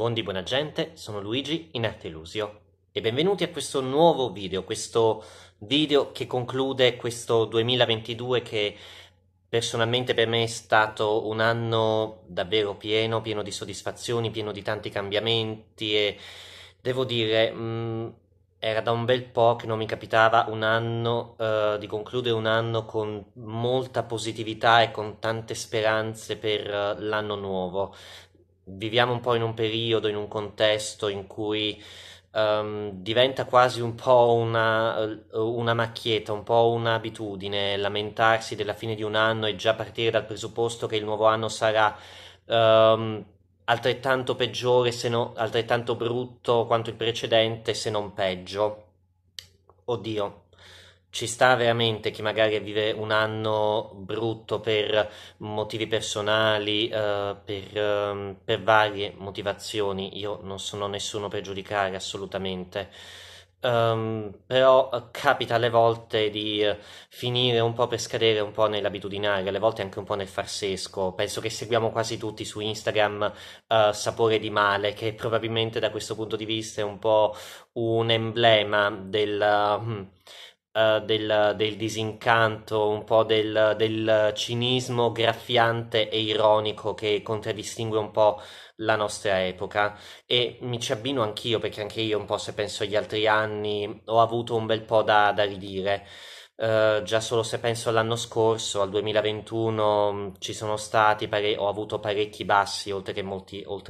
Buondì buona gente, sono Luigi, in arte Lusio, e benvenuti a questo nuovo video, che conclude questo 2022 che personalmente per me è stato un anno davvero pieno di soddisfazioni, pieno di tanti cambiamenti e devo dire era da un bel po' che non mi capitava un anno, di concludere un anno con molta positività e con tante speranze per l'anno nuovo. Viviamo un po' in un periodo, in un contesto in cui diventa quasi un po' una macchietta, un po' un'abitudine lamentarsi della fine di un anno e già partire dal presupposto che il nuovo anno sarà altrettanto peggiore, se non altrettanto brutto quanto il precedente, se non peggio. Oddio, ci sta veramente chi magari vive un anno brutto per motivi personali, per varie motivazioni. Io non sono nessuno per giudicare assolutamente, però capita alle volte di finire un po' per scadere un po' nell'abitudinario, alle volte anche un po' nel farsesco. Penso che seguiamo quasi tutti su Instagram Sapore di Male, che probabilmente da questo punto di vista è un po' un emblema del disincanto, un po' del cinismo graffiante e ironico che contraddistingue un po' la nostra epoca, e mi ci abbino anch'io, perché anche io un po', se penso agli altri anni, ho avuto un bel po' da ridire. Già solo se penso all'anno scorso, al 2021, ci sono stati ho avuto parecchi bassi, oltre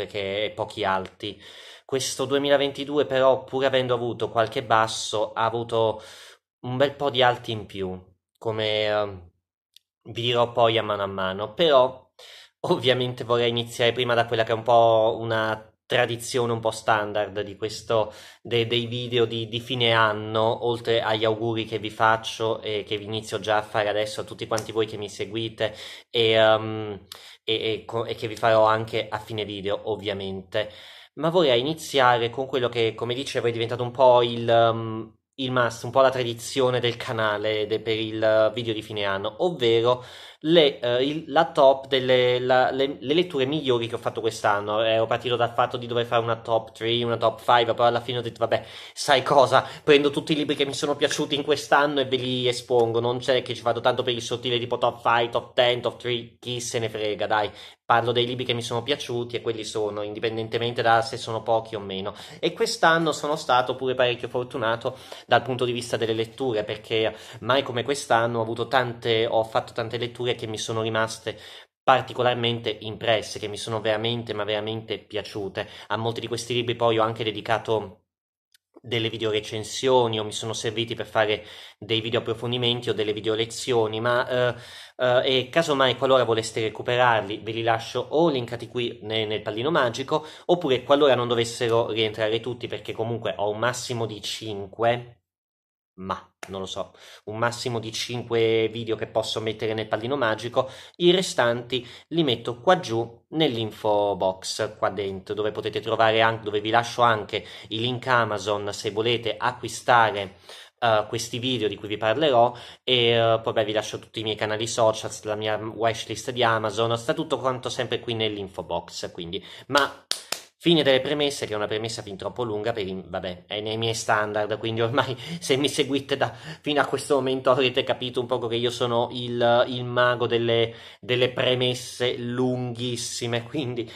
che pochi alti. Questo 2022 però, pur avendo avuto qualche basso, ha avuto un bel po' di alti in più, come dirò poi a mano, però ovviamente vorrei iniziare prima da quella che è un po' una tradizione un po' standard di dei video di fine anno, oltre agli auguri che vi faccio e che vi inizio già a fare adesso a tutti quanti voi che mi seguite e che vi farò anche a fine video ovviamente. Ma vorrei iniziare con quello che, come dicevo, è diventato un po' il must, un po' la tradizione del canale per il video di fine anno, ovvero la top le letture migliori che ho fatto quest'anno. Ero partito dal fatto di dover fare una top 3, una top 5, però alla fine ho detto vabbè, sai cosa, prendo tutti i libri che mi sono piaciuti in quest'anno e ve li espongo, non c'è che ci vado tanto per il sottile tipo top 5, top 10, top 3, chi se ne frega, dai. Parlo dei libri che mi sono piaciuti e quelli sono, indipendentemente da se sono pochi o meno. E quest'anno sono stato pure parecchio fortunato dal punto di vista delle letture, perché mai come quest'anno ho fatto tante letture che mi sono rimaste particolarmente impresse, che mi sono veramente, ma veramente piaciute. A molti di questi libri poi ho anche dedicato delle video recensioni, o mi sono serviti per fare dei video approfondimenti o delle video lezioni, ma e casomai qualora voleste recuperarli ve li lascio o linkati qui nel pallino magico, oppure qualora non dovessero rientrare tutti, perché comunque ho un massimo di 5, ma non lo so, un massimo di 5 video che posso mettere nel pallino magico, i restanti li metto qua giù nell'info box, qua dentro, dove potete trovare anche, dove vi lascio anche i link Amazon se volete acquistare questi video di cui vi parlerò, e poi vi lascio tutti i miei canali social, la mia wishlist di Amazon, sta tutto quanto sempre qui nell'info box, quindi, ma... Fine delle premesse, che è una premessa fin troppo lunga per vabbè, è nei miei standard, quindi ormai se mi seguite fino a questo momento avrete capito un poco che io sono il mago delle premesse lunghissime, quindi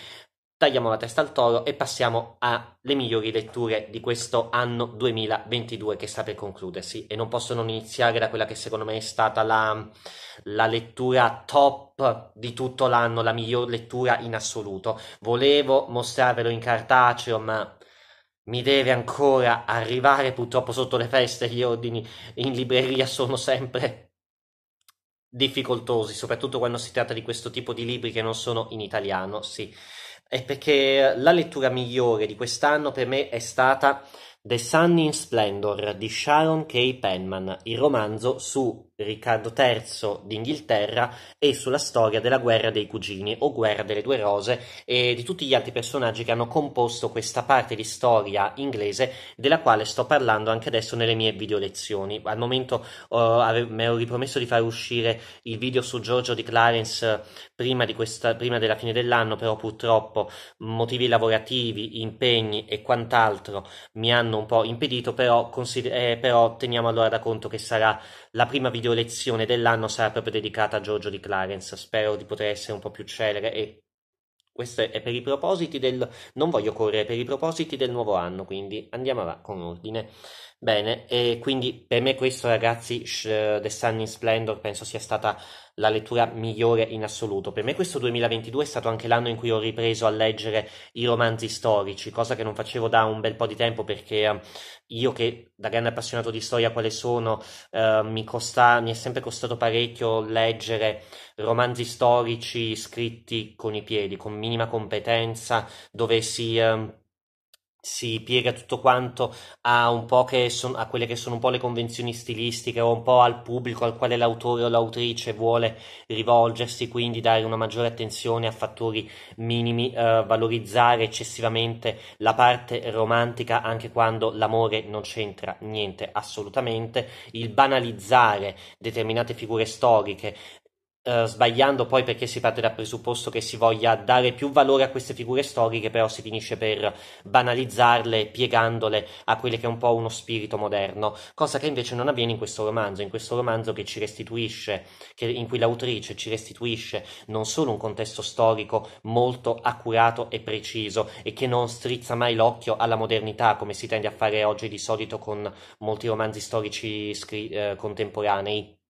tagliamo la testa al toro e passiamo alle migliori letture di questo anno 2022 che sta per concludersi, e non posso non iniziare da quella che secondo me è stata la lettura top di tutto l'anno, la miglior lettura in assoluto. Volevo mostrarvelo in cartaceo, ma mi deve ancora arrivare, purtroppo sotto le feste gli ordini in libreria sono sempre difficoltosi, soprattutto quando si tratta di questo tipo di libri che non sono in italiano, sì. È perché la lettura migliore di quest'anno per me è stata The Sunne in Splendour di Sharon Kay Penman, il romanzo su Riccardo III d'Inghilterra e sulla storia della guerra dei cugini o guerra delle due rose e di tutti gli altri personaggi che hanno composto questa parte di storia inglese della quale sto parlando anche adesso nelle mie video lezioni. Al momento mi ero ripromesso di far uscire il video su Giorgio di Clarence prima della fine dell'anno, però purtroppo motivi lavorativi, impegni e quant'altro mi hanno un po' impedito, però teniamo allora da conto che sarà la prima video lezione dell'anno, sarà proprio dedicata a Giorgio di Clarence. Spero di poter essere un po' più celere e questo è per i propositi del... non voglio correre, per i propositi del nuovo anno, quindi andiamo avanti con ordine. Bene, e quindi per me questo, ragazzi, The Sunne in Splendour penso sia stata la lettura migliore in assoluto. Per me questo 2022 è stato anche l'anno in cui ho ripreso a leggere i romanzi storici, cosa che non facevo da un bel po' di tempo, perché io, che da grande appassionato di storia quale sono, mi è sempre costato parecchio leggere romanzi storici scritti con i piedi, con minima competenza, dove si piega tutto quanto a quelle che sono un po' le convenzioni stilistiche o un po' al pubblico al quale l'autore o l'autrice vuole rivolgersi, quindi dare una maggiore attenzione a fattori minimi, valorizzare eccessivamente la parte romantica anche quando l'amore non c'entra niente assolutamente, il banalizzare determinate figure storiche, sbagliando poi perché si parte dal presupposto che si voglia dare più valore a queste figure storiche, però si finisce per banalizzarle, piegandole a quelle che è un po' uno spirito moderno, cosa che invece non avviene in questo romanzo, che ci restituisce, in cui l'autrice ci restituisce non solo un contesto storico molto accurato e preciso e che non strizza mai l'occhio alla modernità come si tende a fare oggi di solito con molti romanzi storici contemporanei,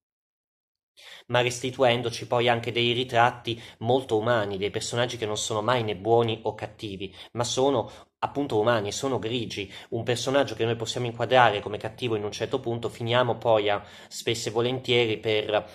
ma restituendoci poi anche dei ritratti molto umani, dei personaggi che non sono mai né buoni o cattivi, ma sono appunto umani, sono grigi. Un personaggio che noi possiamo inquadrare come cattivo in un certo punto, finiamo poi spesso e volentieri per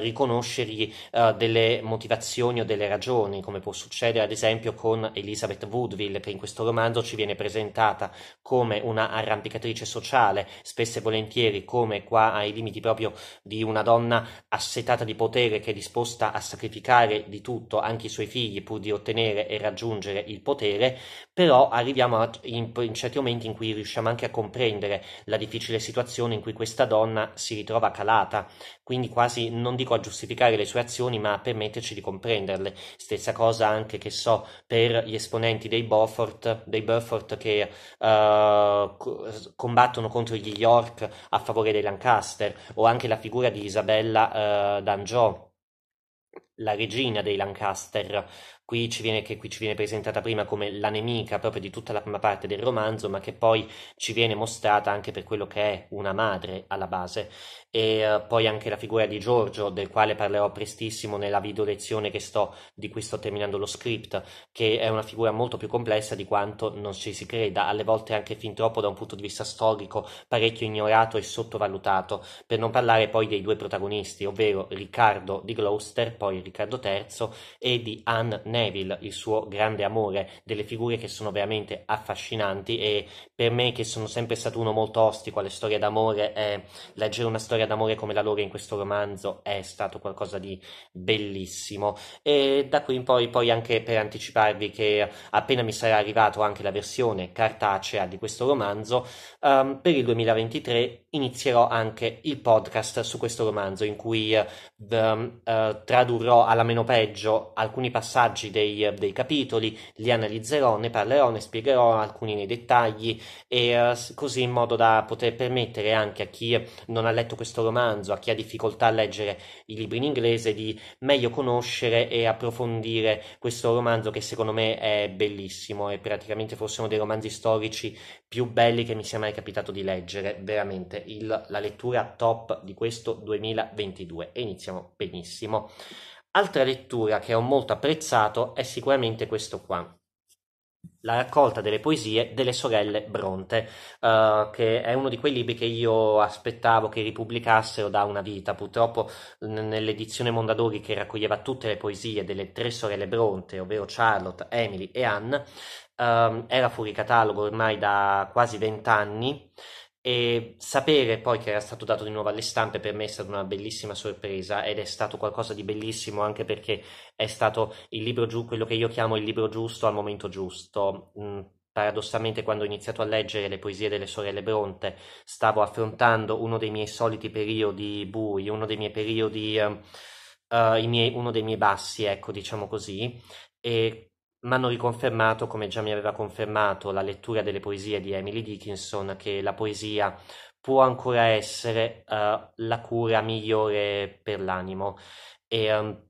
riconoscergli delle motivazioni o delle ragioni, come può succedere ad esempio con Elizabeth Woodville, che in questo romanzo ci viene presentata come una arrampicatrice sociale, spesso e volentieri come qua ai limiti proprio di una donna assetata di potere che è disposta a sacrificare di tutto, anche i suoi figli, pur di ottenere e raggiungere il potere, però arriviamo in certi momenti in cui riusciamo anche a comprendere la difficile situazione in cui questa donna si ritrova calata, quindi quasi non dico a giustificare le sue azioni ma a permetterci di comprenderle. Stessa cosa anche, che so, per gli esponenti dei Beaufort che combattono contro gli York a favore dei Lancaster, o anche la figura di Isabella d'Angiò, la regina dei Lancaster, qui ci viene presentata prima come la nemica proprio di tutta la prima parte del romanzo, ma che poi ci viene mostrata anche per quello che è, una madre alla base. E poi anche la figura di Giorgio, del quale parlerò prestissimo nella video lezione di cui sto terminando lo script, che è una figura molto più complessa di quanto non ci si creda, alle volte anche fin troppo da un punto di vista storico, parecchio ignorato e sottovalutato, per non parlare poi dei due protagonisti, ovvero Riccardo di Gloucester, poi Riccardo III, e di Anne Neville, il suo grande amore, delle figure che sono veramente affascinanti. E per me, che sono sempre stato uno molto ostico alle storie d'amore, leggere una storia d'amore come la loro in questo romanzo è stato qualcosa di bellissimo. E da qui in poi anche per anticiparvi che appena mi sarà arrivato anche la versione cartacea di questo romanzo, per il 2023 inizierò anche il podcast su questo romanzo, in cui tradurrò alla meno peggio alcuni passaggi dei capitoli, li analizzerò, ne parlerò, ne spiegherò alcuni nei dettagli, e così in modo da poter permettere anche a chi non ha letto questo romanzo, a chi ha difficoltà a leggere i libri in inglese, di meglio conoscere e approfondire questo romanzo, che secondo me è bellissimo, e praticamente forse uno dei romanzi storici più belli che mi sia mai capitato di leggere. Veramente la lettura top di questo 2022, e iniziamo benissimo. Altra lettura che ho molto apprezzato è sicuramente questo qua, la raccolta delle poesie delle sorelle Bronte, che è uno di quei libri che io aspettavo che ripubblicassero da una vita. Purtroppo nell'edizione Mondadori, che raccoglieva tutte le poesie delle tre sorelle Bronte, ovvero Charlotte, Emily e Anne, era fuori catalogo ormai da quasi 20 anni, e sapere poi che era stato dato di nuovo alle stampe per me è stata una bellissima sorpresa, ed è stato qualcosa di bellissimo anche perché è stato il libro giusto, quello che io chiamo il libro giusto al momento giusto. Paradossalmente, quando ho iniziato a leggere le poesie delle sorelle Bronte, stavo affrontando uno dei miei soliti periodi bui, uno dei miei periodi uno dei miei bassi, ecco, diciamo così, e mi hanno riconfermato, come già mi aveva confermato la lettura delle poesie di Emily Dickinson, che la poesia può ancora essere la cura migliore per l'animo, e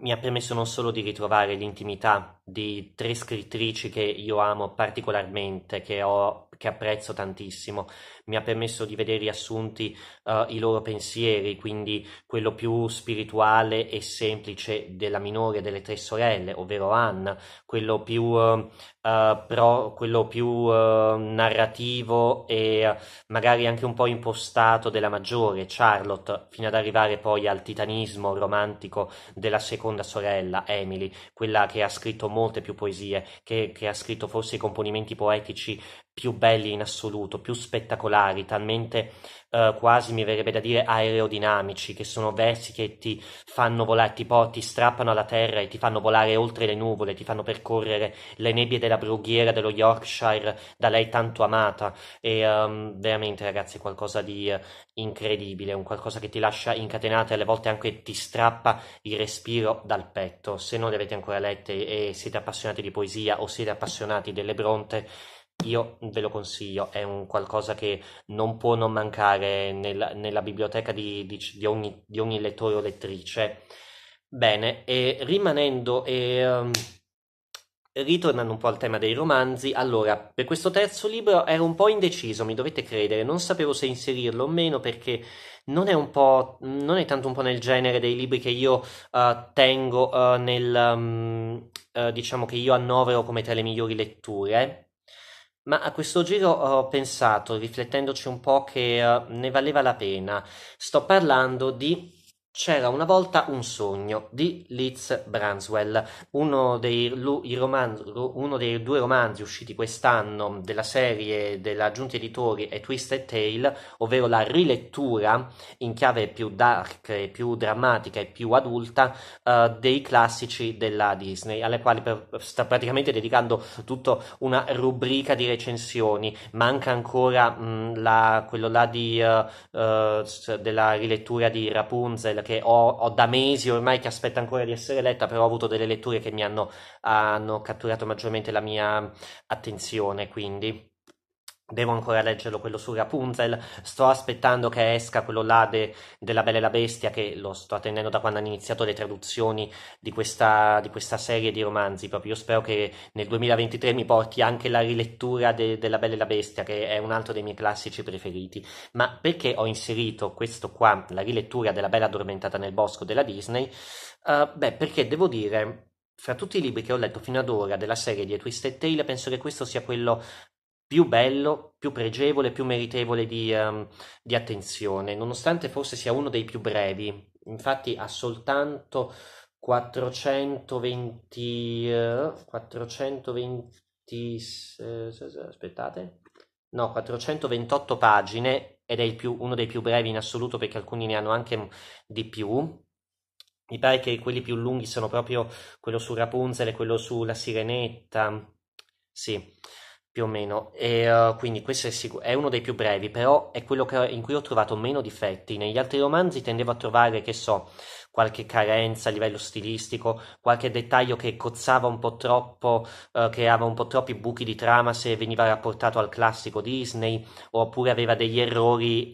mi ha permesso non solo di ritrovare l'intimità di tre scrittrici che io amo particolarmente, che apprezzo tantissimo, mi ha permesso di vedere riassunti i loro pensieri, quindi quello più spirituale e semplice della minore delle tre sorelle, ovvero Anne, quello più, narrativo e magari anche un po' impostato della maggiore, Charlotte, fino ad arrivare poi al titanismo romantico della seconda sorella, Emily, quella che ha scritto molte più poesie, che ha scritto forse i componimenti poetici più belli in assoluto, più spettacolari, talmente quasi mi verrebbe da dire aerodinamici, che sono versi che ti fanno volare, ti strappano alla terra e ti fanno volare oltre le nuvole, ti fanno percorrere le nebbie della brughiera dello Yorkshire, da lei tanto amata, e veramente, ragazzi, qualcosa di incredibile, un qualcosa che ti lascia incatenata e alle volte anche ti strappa il respiro dal petto. Se non le avete ancora lette e siete appassionati di poesia o siete appassionati delle Bronte, io ve lo consiglio, è un qualcosa che non può non mancare nella biblioteca di ogni lettore o lettrice. Bene, e rimanendo ritornando un po' al tema dei romanzi, allora, per questo terzo libro ero un po' indeciso, mi dovete credere, non sapevo se inserirlo o meno, perché non è tanto un po' nel genere dei libri che io tengo diciamo che io annovero come tra le migliori letture. Ma a questo giro ho pensato, riflettendoci un po', che ne valeva la pena. Sto parlando di C'era una volta un sogno di Liz Branswell, uno dei due romanzi usciti quest'anno della serie della Giunti Editori e Twisted Tale, ovvero la rilettura in chiave più dark, e più drammatica e più adulta dei classici della Disney, alle quali sta praticamente dedicando tutta una rubrica di recensioni. Manca ancora della rilettura di Rapunzel, che ho da mesi ormai, che aspetta ancora di essere letta, però ho avuto delle letture che mi hanno catturato maggiormente la mia attenzione, quindi devo ancora leggerlo, quello su Rapunzel. Sto aspettando che esca quello là della Bella e la Bestia, che lo sto attendendo da quando hanno iniziato le traduzioni di questa serie di romanzi. Proprio io spero che nel 2023 mi porti anche la rilettura della Bella e la Bestia, che è un altro dei miei classici preferiti. Ma perché ho inserito questo qua, la rilettura della Bella addormentata nel bosco della Disney? Beh, perché devo dire, fra tutti i libri che ho letto fino ad ora della serie di Twisted Tale, penso che questo sia quello più bello, più pregevole, più meritevole di attenzione, nonostante forse sia uno dei più brevi. Infatti ha soltanto 428 pagine, ed è uno dei più brevi in assoluto, perché alcuni ne hanno anche di più. Mi pare che quelli più lunghi sono proprio quello su Rapunzel e quello sulla Sirenetta, sì, più o meno, e quindi questo è uno dei più brevi, però è quello in cui ho trovato meno difetti. Negli altri romanzi tendevo a trovare, che so, qualche carenza a livello stilistico, qualche dettaglio che cozzava un po' troppo, creava un po' troppi buchi di trama se veniva rapportato al classico Disney, oppure aveva degli errori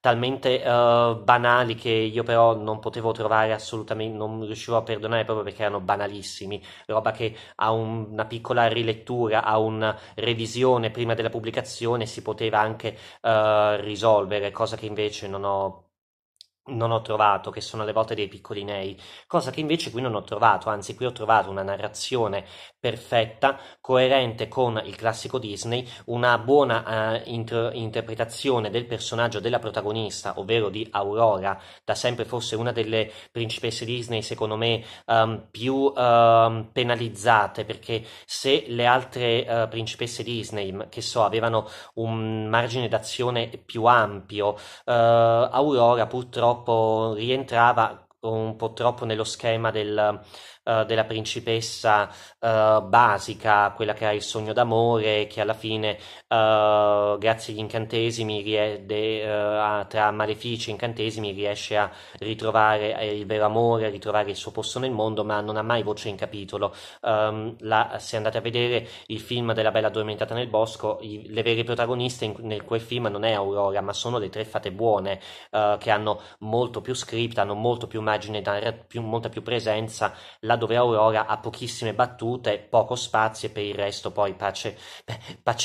talmente banali che io però non potevo trovare assolutamente, non riuscivo a perdonare proprio perché erano banalissimi, roba che a una piccola rilettura, a una revisione prima della pubblicazione si poteva anche risolvere, cosa che invece non ho non ho trovato, che sono le volte dei piccoli nei, cosa che invece qui non ho trovato, anzi qui ho trovato una narrazione perfetta, coerente con il classico Disney, una buona interpretazione del personaggio della protagonista, ovvero di Aurora, da sempre forse una delle principesse Disney secondo me più penalizzate, perché se le altre principesse Disney, che so, avevano un margine d'azione più ampio, Aurora purtroppo rientrava un po' troppo nello schema della principessa basica, quella che ha il sogno d'amore, che alla fine grazie agli incantesimi tra malefici e incantesimi riesce a ritrovare il vero amore, a ritrovare il suo posto nel mondo, ma non ha mai voce in capitolo. Se andate a vedere il film della Bella addormentata nel bosco, le vere protagoniste nel quel film non è Aurora, ma sono le tre fate buone, che hanno molto più script, hanno molto più immagine, molta più presenza, laddove Aurora ha pochissime battute, poco spazio, e per il resto poi pace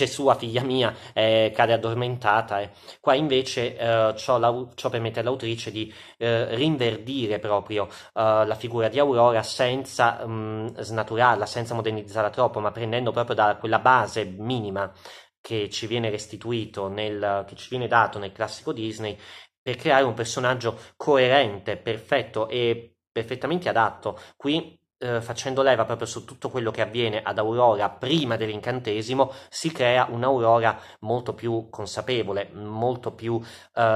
sua, figlia mia, cade addormentata. Qua invece ciò permette all'autrice di rinverdire proprio la figura di Aurora senza snaturarla, senza modernizzarla troppo, ma prendendo proprio da quella base minima che ci viene che ci viene dato nel classico Disney, per creare un personaggio coerente, perfetto e perfettamente adatto. Qui facendo leva proprio su tutto quello che avviene ad Aurora prima dell'incantesimo, si crea un'Aurora molto più consapevole, molto più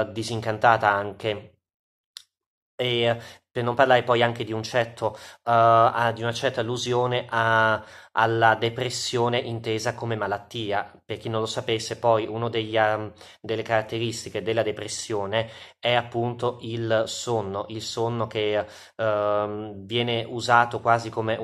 disincantata anche. E per non parlare poi anche di di una certa allusione alla depressione intesa come malattia. Per chi non lo sapesse, poi una delle caratteristiche della depressione è appunto il sonno che viene usato quasi come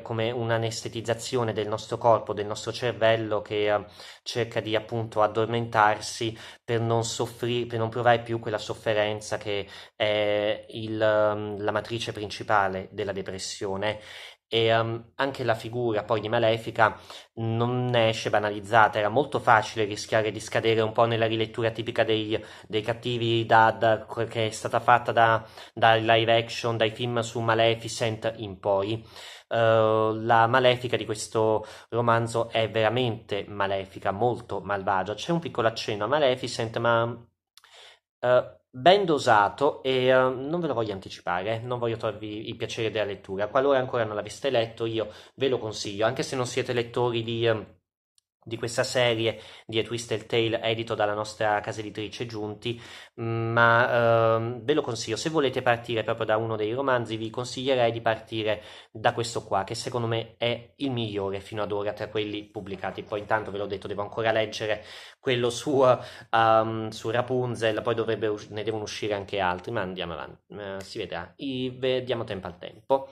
come un'anestetizzazione del nostro corpo, del nostro cervello, che cerca di appunto addormentarsi per non soffrire, per non provare più quella sofferenza che è la matrice principale della depressione. E anche la figura poi di Malefica non ne esce banalizzata. Era molto facile rischiare di scadere un po' nella rilettura tipica dei cattivi che è stata fatta da live action, dai film su Maleficent in poi. La Malefica di questo romanzo è veramente malefica, molto malvagia. C'è un piccolo accenno a Maleficent, ma ben dosato, e non ve lo voglio anticipare, non voglio togliervi il piacere della lettura. Qualora ancora non l'aveste letto, io ve lo consiglio, anche se non siete lettori di questa serie di Twisted Tale, edito dalla nostra casa editrice Giunti, ma ve lo consiglio. Se volete partire proprio da uno dei romanzi, vi consiglierei di partire da questo qua, che secondo me è il migliore fino ad ora tra quelli pubblicati. Poi intanto, ve l'ho detto, devo ancora leggere quello su Rapunzel, poi ne devono uscire anche altri, ma andiamo avanti, si vedrà, diamo tempo al tempo.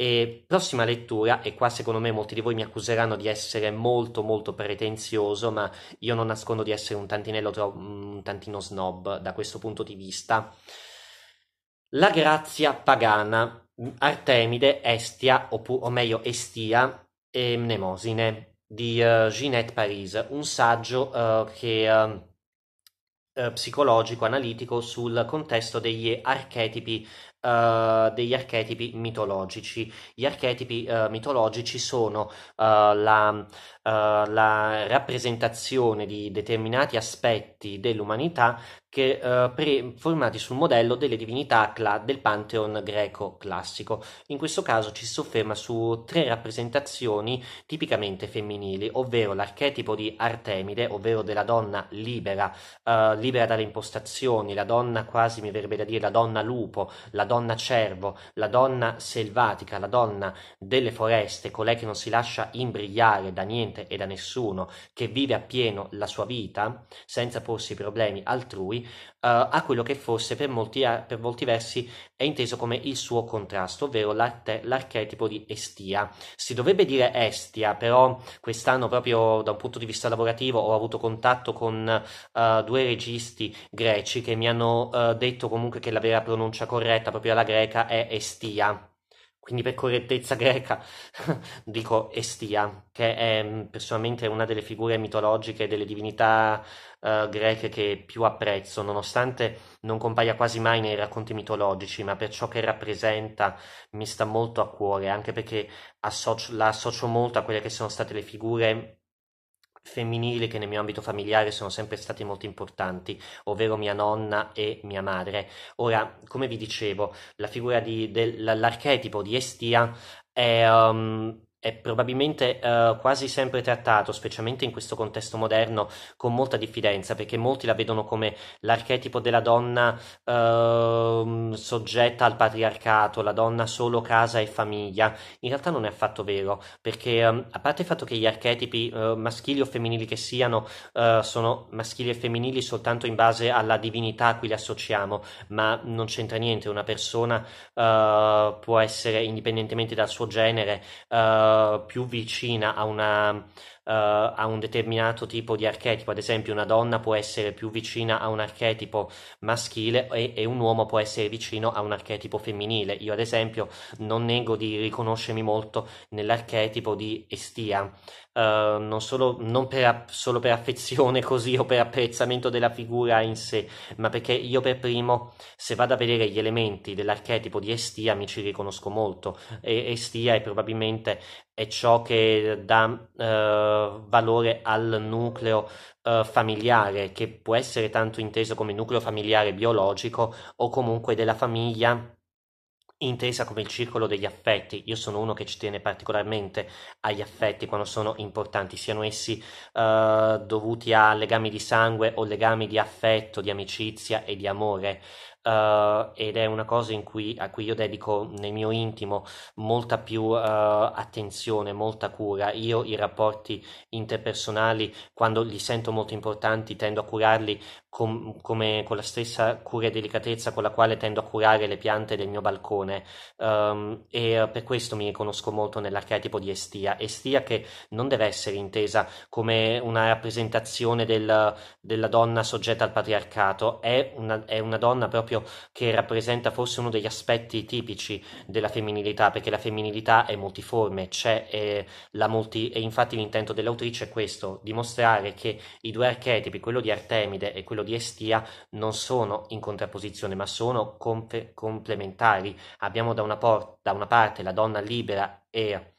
E prossima lettura, e qua secondo me molti di voi mi accuseranno di essere molto molto pretenzioso, ma io non nascondo di essere un tantino snob da questo punto di vista. La Grazia pagana, Artemide, Estia, o meglio Estia e Mnemosine, di Ginette Paris, un saggio che psicologico, analitico sul contesto degli archetipi mitologici. Gli archetipi mitologici sono la rappresentazione di determinati aspetti dell'umanità che formati sul modello delle divinità del pantheon greco classico. In questo caso ci si sofferma su tre rappresentazioni tipicamente femminili, ovvero l'archetipo di Artemide, ovvero della donna libera dalle impostazioni, la donna quasi, mi verrebbe da dire, la donna lupo, la donna cervo, la donna selvatica, la donna delle foreste, colei che non si lascia imbrigliare da niente e da nessuno, che vive appieno la sua vita senza porsi problemi altrui, a quello che forse per molti versi è inteso come il suo contrasto, ovvero l'archetipo di Estia. Si dovrebbe dire Estia, però quest'anno proprio da un punto di vista lavorativo ho avuto contatto con due registi greci che mi hanno detto comunque che la vera pronuncia corretta proprio alla greca è Estia, quindi per correttezza greca dico Estia, che è personalmente una delle figure mitologiche delle divinità greche che più apprezzo, nonostante non compaia quasi mai nei racconti mitologici, ma per ciò che rappresenta mi sta molto a cuore, anche perché la associo molto a quelle che sono state le figure femminili che nel mio ambito familiare sono sempre stati molto importanti, ovvero mia nonna e mia madre. Ora, come vi dicevo, la figura dell'archetipo di Estia è probabilmente quasi sempre trattato, specialmente in questo contesto moderno, con molta diffidenza, perché molti la vedono come l'archetipo della donna soggetta al patriarcato, la donna solo casa e famiglia. In realtà non è affatto vero, perché a parte il fatto che gli archetipi maschili o femminili che siano sono maschili e femminili soltanto in base alla divinità a cui li associamo, ma non c'entra niente. Una persona può essere, indipendentemente dal suo genere, più vicina a un determinato tipo di archetipo. Ad esempio, una donna può essere più vicina a un archetipo maschile e un uomo può essere vicino a un archetipo femminile. Io, ad esempio, non nego di riconoscermi molto nell'archetipo di Estia, non solo per affezione così o per apprezzamento della figura in sé, ma perché io per primo, se vado a vedere gli elementi dell'archetipo di Estia, mi ci riconosco molto, e Estia è probabilmente è ciò che dà valore al nucleo familiare, che può essere tanto inteso come nucleo familiare biologico o comunque della famiglia intesa come il circolo degli affetti. Io sono uno che ci tiene particolarmente agli affetti quando sono importanti, siano essi dovuti a legami di sangue o legami di affetto, di amicizia e di amore. Ed è una cosa a cui io dedico nel mio intimo molta più attenzione, molta cura. Io i rapporti interpersonali, quando li sento molto importanti, tendo a curarli con la stessa cura e delicatezza con la quale tendo a curare le piante del mio balcone, e per questo mi riconosco molto nell'archetipo di Estia, che non deve essere intesa come una rappresentazione della donna soggetta al patriarcato. È una donna proprio che rappresenta forse uno degli aspetti tipici della femminilità, perché la femminilità è multiforme, e infatti l'intento dell'autrice è questo: dimostrare che i due archetipi, quello di Artemide e quello di Estia, non sono in contrapposizione, ma sono complementari. Abbiamo da una parte la donna libera e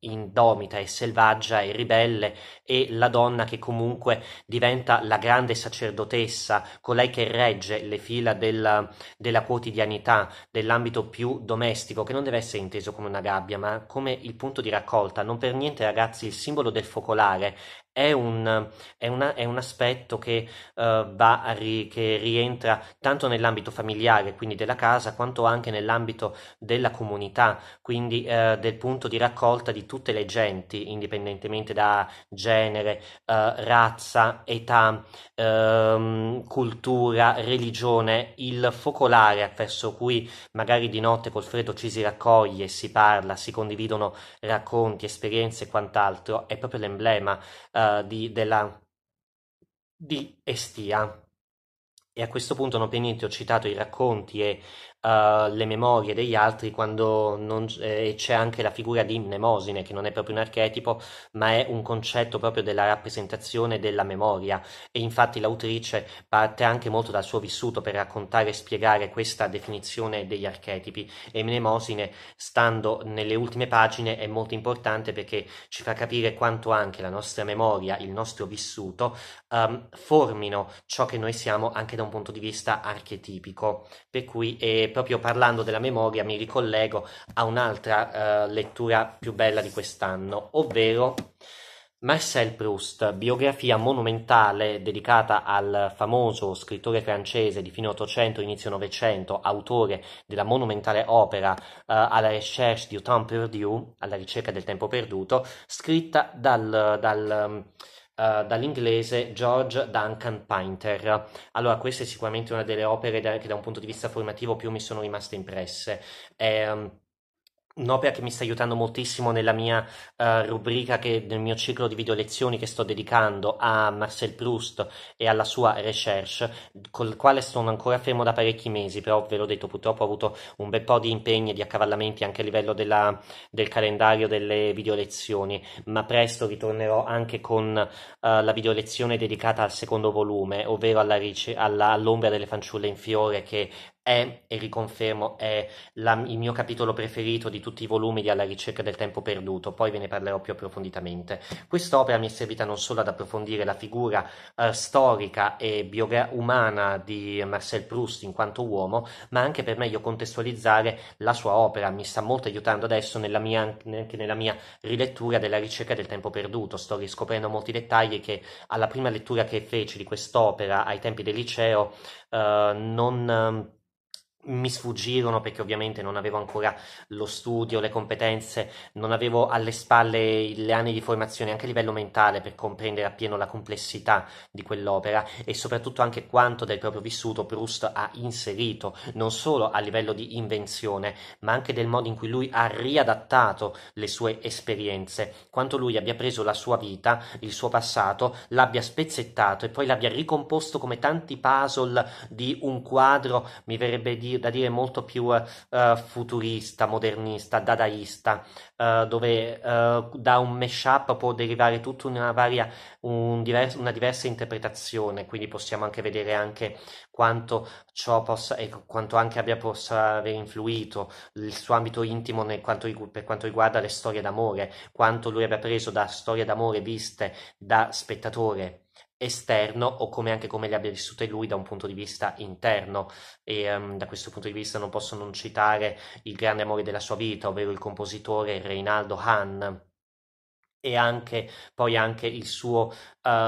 indomita e selvaggia e ribelle, e la donna che comunque diventa la grande sacerdotessa, colei che regge le fila della quotidianità, dell'ambito più domestico, che non deve essere inteso come una gabbia, ma come il punto di raccolta. Non per niente, ragazzi, il simbolo del focolare è un aspetto che rientra tanto nell'ambito familiare, quindi della casa, quanto anche nell'ambito della comunità, quindi del punto di raccolta di tutte le genti, indipendentemente da genere, razza, età, cultura, religione. Il focolare, verso cui magari di notte col freddo ci si raccoglie, si parla, si condividono racconti, esperienze e quant'altro, è proprio l'emblema di Estia. E a questo punto non per niente ho citato i racconti e le memorie degli altri, quando c'è anche la figura di Mnemosine, che non è proprio un archetipo, ma è un concetto proprio della rappresentazione della memoria. E infatti l'autrice parte anche molto dal suo vissuto per raccontare e spiegare questa definizione degli archetipi, e Mnemosine, stando nelle ultime pagine, è molto importante perché ci fa capire quanto anche la nostra memoria, il nostro vissuto, formino ciò che noi siamo anche da un punto di vista archetipico. Per cui, proprio parlando della memoria, mi ricollego a un'altra lettura più bella di quest'anno, ovvero Marcel Proust, biografia monumentale dedicata al famoso scrittore francese di fine Ottocento, inizio Novecento, autore della monumentale opera Alla recherche du temps perdu, alla ricerca del tempo perduto, scritta dall'inglese George Duncan Painter. Allora, questa è sicuramente una delle opere che da un punto di vista formativo più mi sono rimaste impresse. Un'opera che mi sta aiutando moltissimo nella mia rubrica, nel mio ciclo di video lezioni che sto dedicando a Marcel Proust e alla sua recherche, col quale sono ancora fermo da parecchi mesi, però ve l'ho detto, purtroppo ho avuto un bel po' di impegni e di accavallamenti anche a livello del calendario delle video lezioni, ma presto ritornerò anche con la video lezione dedicata al secondo volume, ovvero all'ombra delle fanciulle in fiore, che è, e riconfermo, è il mio capitolo preferito di tutti i volumi di Alla ricerca del tempo perduto. Poi ve ne parlerò più approfonditamente. Quest'opera mi è servita non solo ad approfondire la figura storica e umana di Marcel Proust in quanto uomo, ma anche per meglio contestualizzare la sua opera. Mi sta molto aiutando adesso anche nella mia rilettura della ricerca del tempo perduto. Sto riscoprendo molti dettagli che alla prima lettura che feci di quest'opera ai tempi del liceo non mi sfuggirono, perché ovviamente non avevo ancora lo studio, le competenze, non avevo alle spalle gli anni di formazione anche a livello mentale per comprendere appieno la complessità di quell'opera e soprattutto anche quanto del proprio vissuto Proust ha inserito, non solo a livello di invenzione, ma anche del modo in cui lui ha riadattato le sue esperienze, quanto lui abbia preso la sua vita, il suo passato, l'abbia spezzettato e poi l'abbia ricomposto come tanti puzzle di un quadro, mi verrebbe da dire molto più futurista, modernista, dadaista, dove da un mashup può derivare tutta una diversa interpretazione, quindi possiamo anche vedere anche quanto ciò possa e quanto anche possa aver influito il suo ambito intimo per quanto riguarda le storie d'amore, quanto lui abbia preso da storie d'amore viste da spettatore esterno o come le abbia vissute lui da un punto di vista interno. E da questo punto di vista non posso non citare il grande amore della sua vita, ovvero il compositore Reinaldo Hahn, e poi anche il suo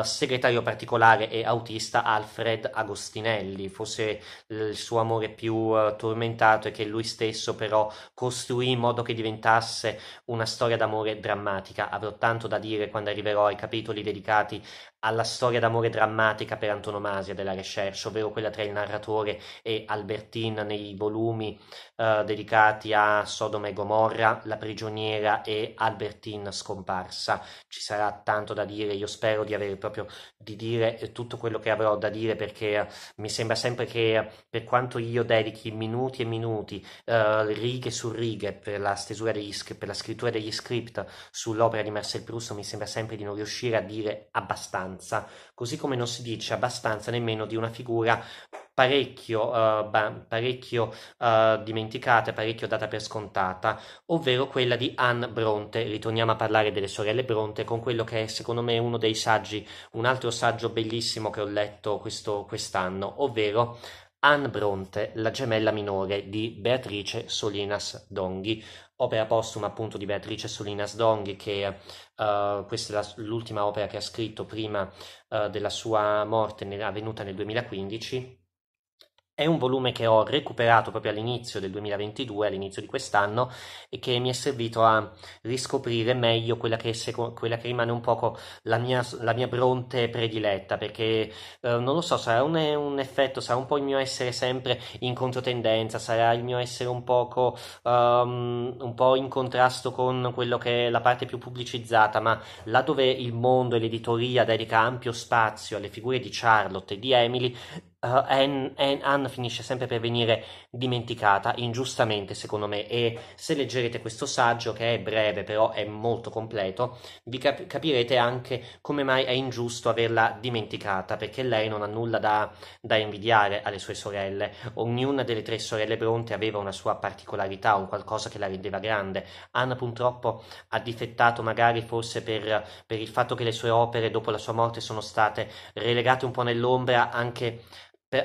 segretario particolare e autista Alfred Agostinelli, forse il suo amore più tormentato e che lui stesso però costruì in modo che diventasse una storia d'amore drammatica. Avrò tanto da dire quando arriverò ai capitoli dedicati alla storia d'amore drammatica per antonomasia della recherche, ovvero quella tra il narratore e Albertine nei volumi dedicati a Sodoma e Gomorra, La prigioniera e Albertine scomparsa. Ci sarà tanto da dire, io spero di avere proprio di dire tutto quello che avrò da dire, perché mi sembra sempre che per quanto io dedichi minuti e minuti, righe su righe per la stesura per la scrittura degli script sull'opera di Marcel Proust, mi sembra sempre di non riuscire a dire abbastanza. Così come non si dice abbastanza nemmeno di una figura parecchio dimenticata, parecchio data per scontata, ovvero quella di Anne Bronte. Ritorniamo a parlare delle sorelle Bronte con quello che è secondo me uno dei saggi, un altro saggio bellissimo che ho letto quest'anno, ovvero Anne Bronte, la gemella minore di Beatrice Solinas Donghi, opera postuma appunto di Beatrice Solinas Donghi, che questa è l'ultima opera che ha scritto prima della sua morte, avvenuta nel 2015. È un volume che ho recuperato proprio all'inizio del 2022, all'inizio di quest'anno, e che mi è servito a riscoprire meglio quella che rimane un poco la mia Bronte prediletta, perché non lo so, sarà un effetto, sarà un po' il mio essere sempre in controtendenza, sarà il mio essere un po' in contrasto con quello che è la parte più pubblicizzata, ma là dove il mondo e l'editoria dedica ampio spazio alle figure di Charlotte e di Emily, Anne finisce sempre per venire dimenticata, ingiustamente secondo me, e se leggerete questo saggio, che è breve però è molto completo, vi capirete anche come mai è ingiusto averla dimenticata, perché lei non ha nulla da invidiare alle sue sorelle. Ognuna delle tre sorelle Bronte aveva una sua particolarità, un qualcosa che la rendeva grande. Anne purtroppo ha difettato magari forse per il fatto che le sue opere dopo la sua morte sono state relegate un po' nell'ombra, anche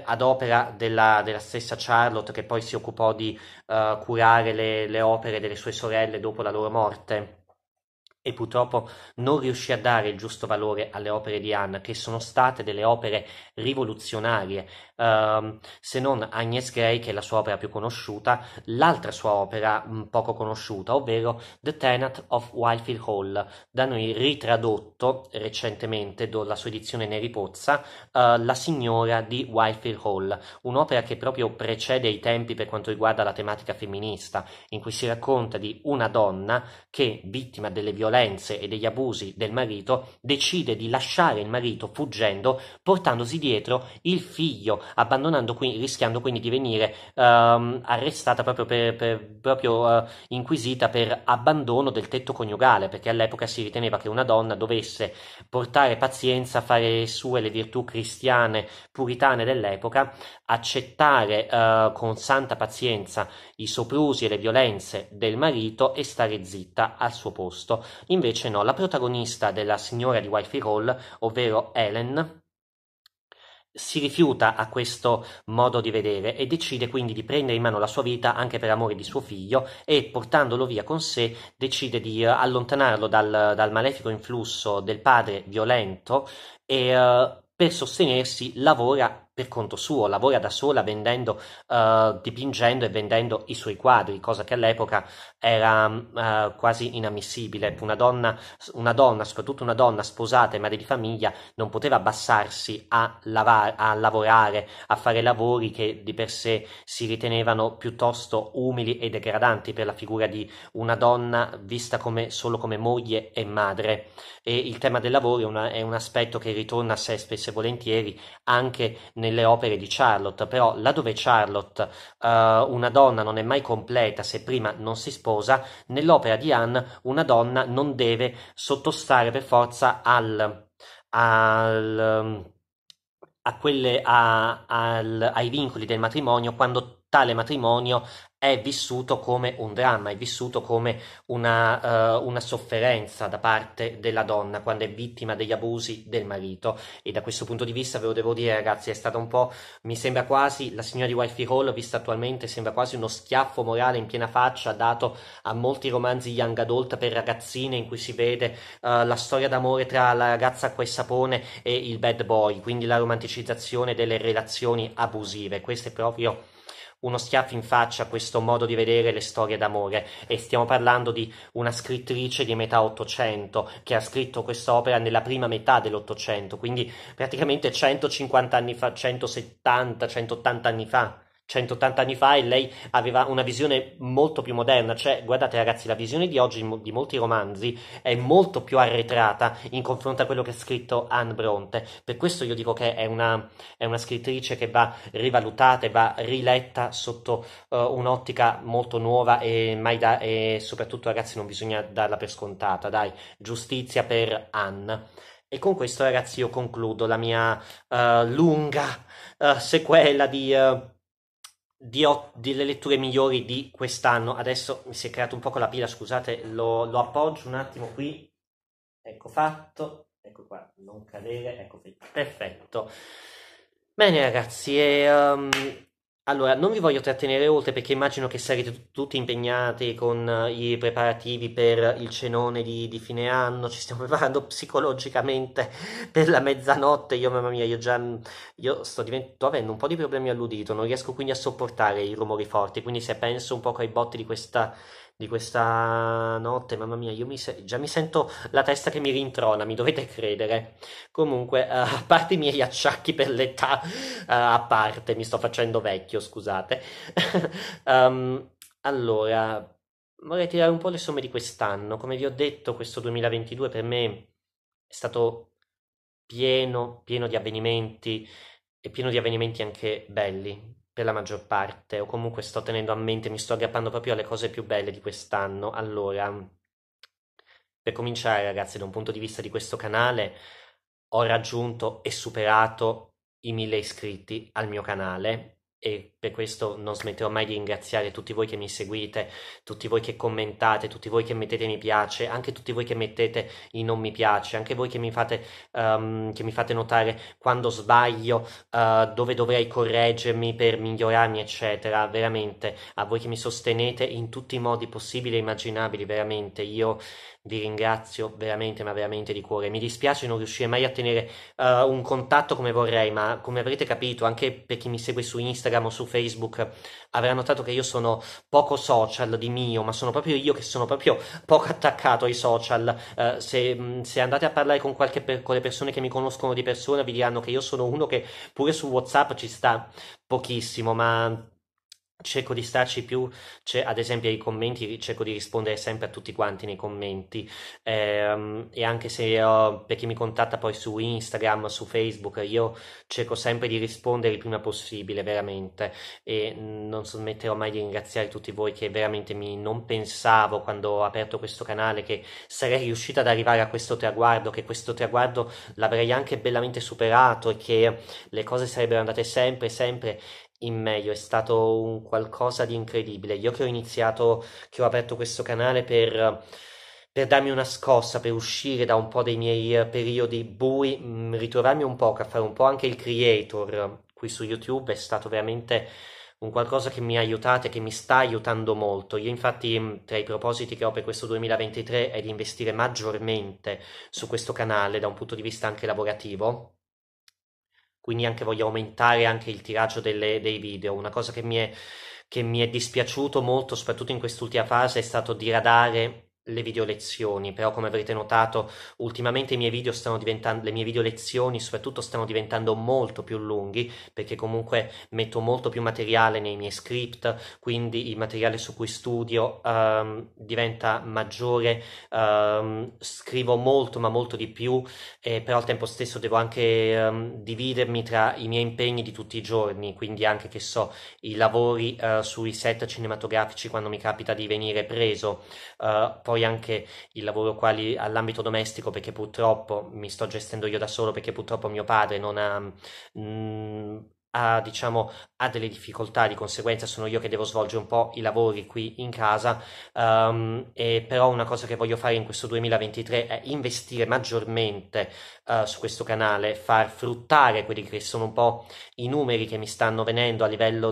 ad opera della stessa Charlotte, che poi si occupò di curare le opere delle sue sorelle dopo la loro morte. e purtroppo non riuscì a dare il giusto valore alle opere di Anne, che sono state delle opere rivoluzionarie, se non Agnes Grey, che è la sua opera più conosciuta, l'altra sua opera poco conosciuta, ovvero The Tenant of Wyfield Hall, da noi ritradotto recentemente dalla sua edizione Neri Pozza, La signora di Wyfield Hall, un'opera che proprio precede i tempi per quanto riguarda la tematica femminista, in cui si racconta di una donna che, vittima delle violenze e degli abusi del marito, decide di lasciare il marito fuggendo, portandosi dietro il figlio, abbandonando qui, rischiando quindi di venire arrestata, proprio inquisita per abbandono del tetto coniugale, perché all'epoca si riteneva che una donna dovesse portare pazienza, fare sue le virtù cristiane puritane dell'epoca, accettare con santa pazienza i soprusi e le violenze del marito e stare zitta al suo posto. Invece no, la protagonista della signora di Wyfield Hall, ovvero Helen, si rifiuta a questo modo di vedere e decide quindi di prendere in mano la sua vita anche per amore di suo figlio, e portandolo via con sé decide di allontanarlo dal malefico influsso del padre violento e per sostenersi lavora per conto suo, lavora da sola vendendo, dipingendo e vendendo i suoi quadri, cosa che all'epoca era quasi inammissibile. Una donna, soprattutto una donna sposata e madre di famiglia, non poteva abbassarsi a lavorare, a fare lavori che di per sé si ritenevano piuttosto umili e degradanti per la figura di una donna vista solo come moglie e madre. E il tema del lavoro è un aspetto che ritorna a sé spesso e volentieri anche nelle opere di Charlotte, però laddove Charlotte, una donna non è mai completa se prima non si sposa, nell'opera di Anne una donna non deve sottostare per forza ai vincoli del matrimonio, quando tale matrimonio è vissuto come un dramma, è vissuto come una sofferenza da parte della donna quando è vittima degli abusi del marito. E da questo punto di vista ve lo devo dire, ragazzi, è stata un po', mi sembra quasi, la signora di Wyfield Hall vista attualmente sembra quasi uno schiaffo morale in piena faccia dato a molti romanzi young adult per ragazzine, in cui si vede la storia d'amore tra la ragazza acqua e sapone e il bad boy, quindi la romanticizzazione delle relazioni abusive. Questo è proprio uno schiaffo in faccia a questo modo di vedere le storie d'amore, e stiamo parlando di una scrittrice di metà Ottocento che ha scritto quest'opera nella prima metà dell'Ottocento, quindi praticamente 150 anni fa, 170, 180 anni fa. 180 anni fa, e lei aveva una visione molto più moderna. Cioè, guardate ragazzi, la visione di oggi di molti romanzi è molto più arretrata in confronto a quello che ha scritto Anne Bronte. Per questo io dico che è una scrittrice che va rivalutata e va riletta sotto un'ottica molto nuova, e soprattutto, ragazzi, non bisogna darla per scontata, dai, giustizia per Anne. E con questo, ragazzi, io concludo la mia lunga sequela delle letture migliori di quest'anno. Adesso mi si è creato un po' con la pila, scusate, lo appoggio un attimo qui, ecco fatto, ecco qua, non cadere, ecco perfetto. Bene ragazzi, allora non vi voglio trattenere oltre, perché immagino che sarete tutti impegnati con i preparativi per il cenone di fine anno. Ci stiamo preparando psicologicamente per la mezzanotte. Io, mamma mia, io sto avendo un po' di problemi all'udito, non riesco quindi a sopportare i rumori forti, quindi se penso un po' ai botti di questa notte, mamma mia, io già mi sento la testa che mi rintrona, mi dovete credere. Comunque, a parte i miei acciacchi per l'età, a parte, mi sto facendo vecchio, scusate. Allora, vorrei tirare un po' le somme di quest'anno. Come vi ho detto, questo 2022 per me è stato pieno di avvenimenti, e pieno di avvenimenti anche belli, per la maggior parte, o comunque sto tenendo a mente, mi sto aggrappando proprio alle cose più belle di quest'anno. Allora, per cominciare ragazzi, da un punto di vista di questo canale, ho raggiunto e superato i 1000 iscritti al mio canale, e per questo non smetterò mai di ringraziare tutti voi che mi seguite, tutti voi che commentate, tutti voi che mettete mi piace, anche tutti voi che mettete i non mi piace, anche voi che mi fate notare quando sbaglio, dove dovrei correggermi per migliorarmi, eccetera. Veramente, a voi che mi sostenete in tutti i modi possibili e immaginabili, veramente, io vi ringrazio veramente, ma veramente di cuore. Mi dispiace non riuscire mai a tenere un contatto come vorrei, ma come avrete capito, anche per chi mi segue su Instagram o su Facebook, avrà notato che io sono poco social di mio, ma sono proprio io che sono proprio poco attaccato ai social. Se andate a parlare con con le persone che mi conoscono di persona, vi diranno che io sono uno che pure su WhatsApp ci sta pochissimo, ma cerco di starci più, ad esempio ai commenti cerco di rispondere sempre a tutti quanti nei commenti, e anche se per chi mi contatta poi su Instagram, su Facebook, io cerco sempre di rispondere il prima possibile veramente, e non smetterò mai di ringraziare tutti voi che veramente non pensavo quando ho aperto questo canale che sarei riuscita ad arrivare a questo traguardo, che questo traguardo l'avrei anche bellamente superato e che le cose sarebbero andate sempre sempre in meglio. È stato un qualcosa di incredibile. Io che ho aperto questo canale per darmi una scossa, per uscire da un po' dei miei periodi bui, ritrovarmi un po', a fare un po' anche il creator qui su YouTube, è stato veramente un qualcosa che mi ha aiutato e che mi sta aiutando molto. Io infatti tra i propositi che ho per questo 2023 è di investire maggiormente su questo canale da un punto di vista anche lavorativo. Quindi anche voglio aumentare anche il tiraggio dei video. Una cosa che mi è dispiaciuto molto, soprattutto in quest'ultima fase, è stato diradare le video lezioni. Però come avrete notato, ultimamente le mie video lezioni soprattutto stanno diventando molto più lunghi, perché comunque metto molto più materiale nei miei script, quindi il materiale su cui studio diventa maggiore, scrivo molto ma molto di più, però al tempo stesso devo anche dividermi tra i miei impegni di tutti i giorni, quindi anche, che so, i lavori sui set cinematografici quando mi capita di venire preso, poi anche il lavoro all'ambito domestico, perché purtroppo mi sto gestendo io da solo, perché purtroppo mio padre non ha delle difficoltà, di conseguenza sono io che devo svolgere un po' i lavori qui in casa, e però una cosa che voglio fare in questo 2023 è investire maggiormente su questo canale, far fruttare quelli che sono un po' i numeri che mi stanno venendo a livello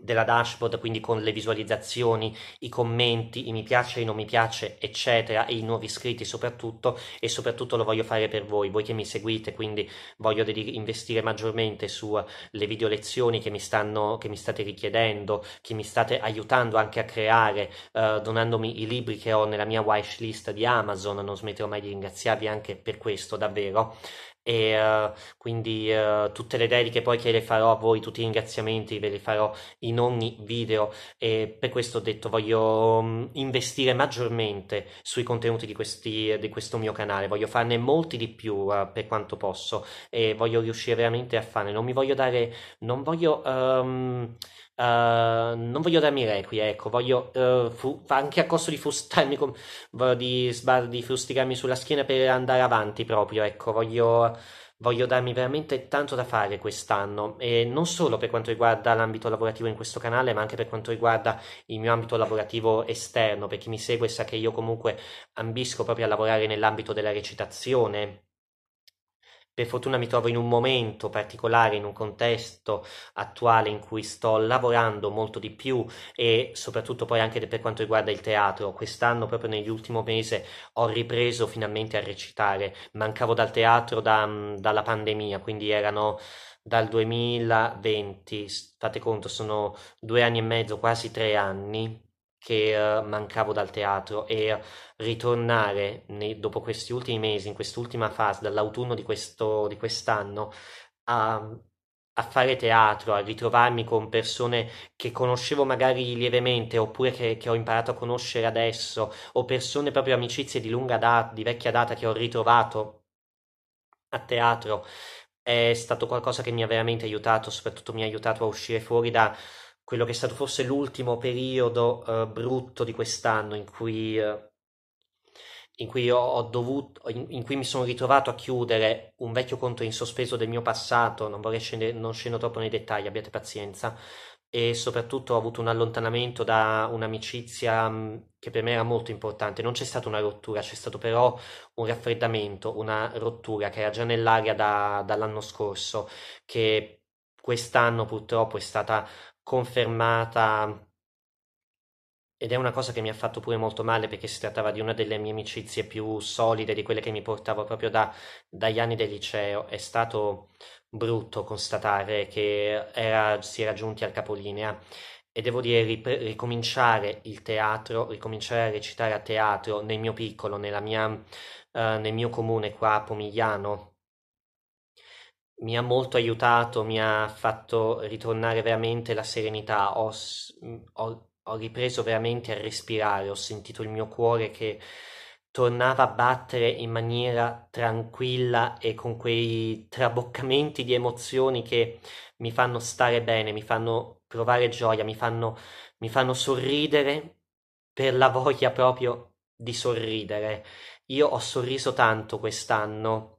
della dashboard, quindi con le visualizzazioni, i commenti, i mi piace, i non mi piace, eccetera, e i nuovi iscritti soprattutto, e soprattutto lo voglio fare per voi che mi seguite, quindi voglio investire maggiormente sulle video lezioni che mi state richiedendo, che mi state aiutando anche a creare, donandomi i libri che ho nella mia wishlist di Amazon. Non smetterò mai di ringraziarvi anche per questo, davvero. E quindi tutte le dediche poi che le farò a voi, tutti i ringraziamenti ve li farò in ogni video, e per questo ho detto voglio investire maggiormente sui contenuti di questo mio canale, voglio farne molti di più per quanto posso, e voglio riuscire veramente a farne, non voglio darmi requie, ecco, voglio anche a costo di fustigarmi sulla schiena per andare avanti proprio, ecco, voglio darmi veramente tanto da fare quest'anno, e non solo per quanto riguarda l'ambito lavorativo in questo canale, ma anche per quanto riguarda il mio ambito lavorativo esterno. Per chi mi segue sa che io comunque ambisco proprio a lavorare nell'ambito della recitazione. Per fortuna mi trovo in un momento particolare, in un contesto attuale in cui sto lavorando molto di più, e soprattutto poi anche per quanto riguarda il teatro. Quest'anno, proprio nell'ultimo mese, ho ripreso finalmente a recitare. Mancavo dal teatro dalla pandemia, quindi erano dal 2020, fate conto, sono 2 anni e mezzo, quasi 3 anni che mancavo dal teatro, e ritornare dopo questi ultimi mesi, in quest'ultima fase, dall'autunno di quest'anno, a fare teatro, a ritrovarmi con persone che conoscevo magari lievemente, oppure che ho imparato a conoscere adesso, o persone, proprio amicizie di lunga data, di vecchia data, che ho ritrovato a teatro, è stato qualcosa che mi ha veramente aiutato. Soprattutto mi ha aiutato a uscire fuori da quello che è stato forse l'ultimo periodo brutto di quest'anno, in cui mi sono ritrovato a chiudere un vecchio conto in sospeso del mio passato. Non scendo troppo nei dettagli, abbiate pazienza, e soprattutto ho avuto un allontanamento da un'amicizia che per me era molto importante. Non c'è stata una rottura, c'è stato però un raffreddamento, una rottura che era già nell'aria dall'anno scorso, che quest'anno purtroppo è stata confermata Ed è una cosa che mi ha fatto pure molto male, perché si trattava di una delle mie amicizie più solide, di quelle che mi portavo proprio dagli anni del liceo. È stato brutto constatare che si era giunti al capolinea, e devo dire ricominciare il teatro, ricominciare a recitare a teatro nel mio piccolo, nel mio comune qua a Pomigliano, mi ha molto aiutato, mi ha fatto ritornare veramente la serenità. Ho ripreso veramente a respirare, ho sentito il mio cuore che tornava a battere in maniera tranquilla e con quei traboccamenti di emozioni che mi fanno stare bene, mi fanno provare gioia, mi fanno sorridere per la voglia proprio di sorridere. Io ho sorriso tanto quest'anno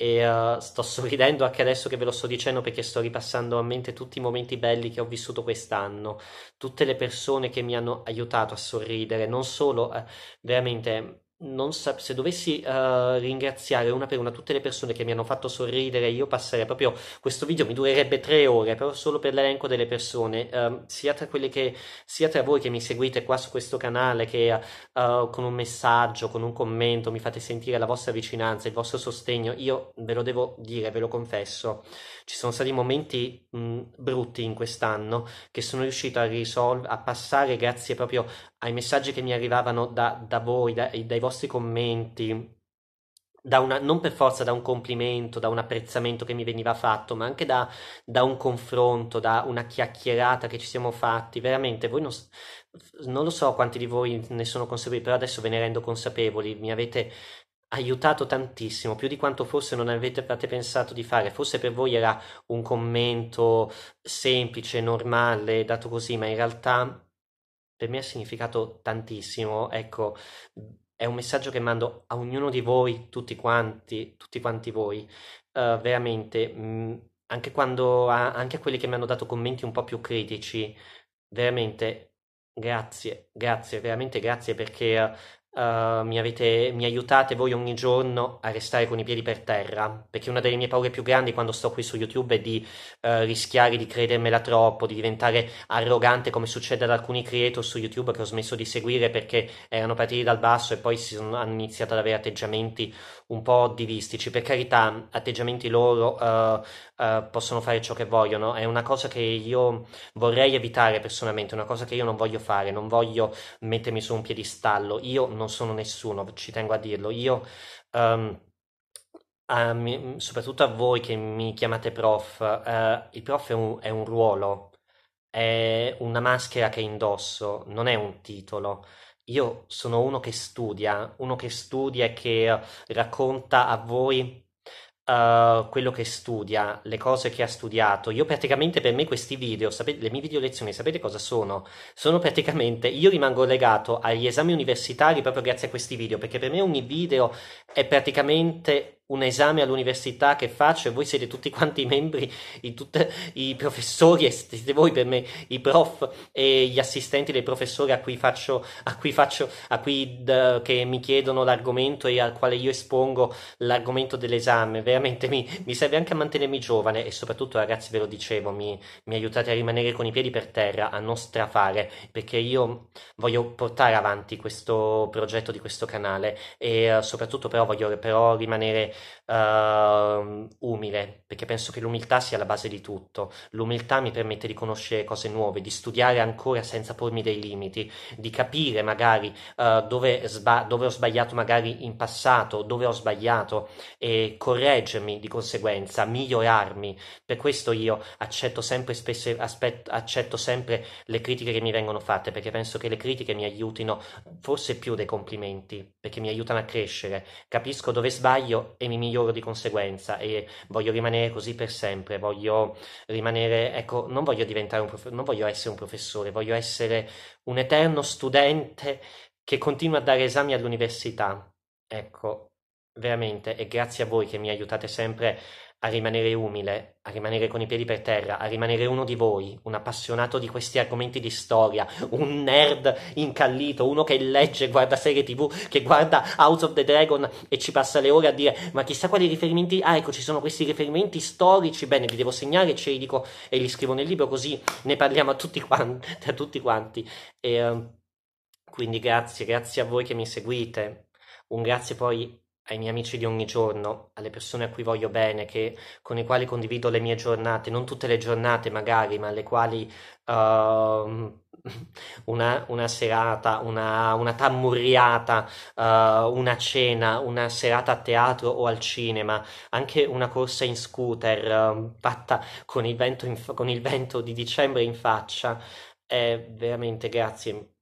e sto sorridendo anche adesso che ve lo sto dicendo, perché sto ripassando a mente tutti i momenti belli che ho vissuto quest'anno, tutte le persone che mi hanno aiutato a sorridere, non solo veramente, non se dovessi ringraziare una per una tutte le persone che mi hanno fatto sorridere, io passerei proprio, questo video mi durerebbe 3 ore, però solo per l'elenco delle persone, sia tra voi che mi seguite qua su questo canale, che con un messaggio, con un commento mi fate sentire la vostra vicinanza, il vostro sostegno. Io ve lo devo dire, ve lo confesso, ci sono stati momenti brutti in quest'anno che sono riuscito a passare grazie proprio ai messaggi che mi arrivavano da voi, dai vostri commenti, non per forza da un complimento, da un apprezzamento che mi veniva fatto, ma anche da un confronto, da una chiacchierata che ci siamo fatti. Veramente voi non lo so quanti di voi ne sono consapevoli, però adesso ve ne rendo consapevoli, mi avete aiutato tantissimo, più di quanto forse non avete pensato di fare. Forse per voi era un commento semplice, normale, dato così, ma in realtà per me ha significato tantissimo. Ecco, è un messaggio che mando a ognuno di voi, tutti quanti voi, veramente, anche a quelli che mi hanno dato commenti un po' più critici, veramente grazie, veramente grazie, perché mi aiutate voi ogni giorno a restare con i piedi per terra, perché una delle mie paure più grandi quando sto qui su YouTube è di rischiare di credermela troppo, di diventare arrogante, come succede ad alcuni creator su YouTube che ho smesso di seguire perché erano partiti dal basso e poi hanno iniziato ad avere atteggiamenti un po' divistici. Per carità, atteggiamenti loro, possono fare ciò che vogliono, è una cosa che io vorrei evitare personalmente, una cosa che io non voglio fare, non voglio mettermi su un piedistallo. Io non sono nessuno, ci tengo a dirlo. Io, soprattutto a voi che mi chiamate prof, il prof è un ruolo, è una maschera che indosso, non è un titolo. Io sono uno che studia e che racconta a voi quello che studia, le cose che ha studiato. Io praticamente, per me questi video, sapete, le mie video lezioni, sapete cosa sono? Sono praticamente, io rimango legato agli esami universitari proprio grazie a questi video, perché per me ogni video è praticamente un esame all'università che faccio, e voi siete tutti quanti i membri, i professori, e siete voi per me i prof e gli assistenti dei professori che mi chiedono l'argomento e al quale io espongo l'argomento dell'esame. Veramente mi serve anche a mantenermi giovane, e soprattutto, ragazzi, ve lo dicevo, mi aiutate a rimanere con i piedi per terra, a non strafare, perché io voglio portare avanti questo progetto di questo canale, e soprattutto però voglio rimanere umile, perché penso che l'umiltà sia la base di tutto. L'umiltà mi permette di conoscere cose nuove, di studiare ancora senza pormi dei limiti, di capire magari dove ho sbagliato magari in passato, dove ho sbagliato, e correggermi di conseguenza, migliorarmi. Per questo io accetto sempre le critiche che mi vengono fatte, perché penso che le critiche mi aiutino forse più dei complimenti, perché mi aiutano a crescere, capisco dove sbaglio e mi miglioro di conseguenza, e voglio rimanere così per sempre. Voglio rimanere, ecco, non voglio diventare non voglio essere un professore, voglio essere un eterno studente che continua a dare esami all'università. Ecco, veramente, e grazie a voi che mi aiutate sempre a rimanere umile, a rimanere con i piedi per terra, a rimanere uno di voi, un appassionato di questi argomenti di storia, un nerd incallito, uno che legge, guarda serie TV, che guarda House of the Dragon e ci passa le ore a dire ma chissà quali riferimenti, ah ecco ci sono questi riferimenti storici, bene li devo segnare, ce li dico e li scrivo nel libro, così ne parliamo a tutti quanti, e Quindi grazie a voi che mi seguite, un grazie poi ai miei amici di ogni giorno, alle persone a cui voglio bene, con i quali condivido le mie giornate, non tutte le giornate magari, ma alle quali una serata, una tammurriata, una cena, una serata a teatro o al cinema, anche una corsa in scooter fatta con il vento di dicembre in faccia, è veramente grazie.